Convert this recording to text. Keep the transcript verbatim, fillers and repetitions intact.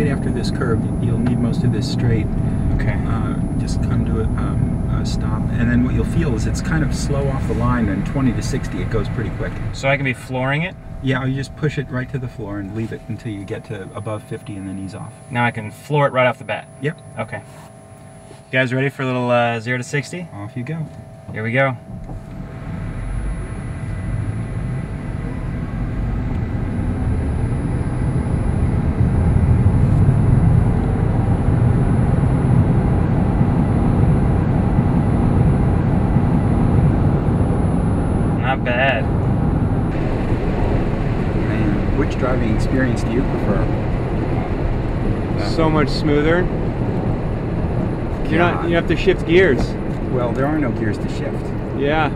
right after this curve, you'll need most of this straight. Okay. Uh, just come to a, um, a stop, and then what you'll feel is it's kind of slow off the line, then twenty to sixty, it goes pretty quick. So I can be flooring it? Yeah, you just push it right to the floor and leave it until you get to above fifty and then ease off. Now I can floor it right off the bat? Yep. Okay. You guys ready for a little uh, zero to sixty? Off you go. Here we go. Not bad. Man, which driving experience do you prefer? Um, so much smoother. You're not, you have to shift gears. Well, there are no gears to shift. Yeah.